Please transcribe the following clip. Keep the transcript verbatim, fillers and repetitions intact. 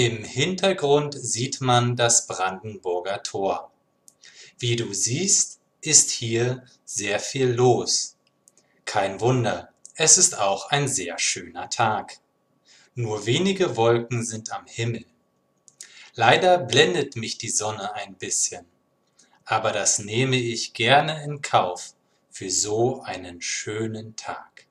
Im Hintergrund sieht man das Brandenburger Tor. Wie du siehst, ist hier sehr viel los. Kein Wunder, es ist auch ein sehr schöner Tag. Nur wenige Wolken sind am Himmel. Leider blendet mich die Sonne ein bisschen, aber das nehme ich gerne in Kauf für so einen schönen Tag.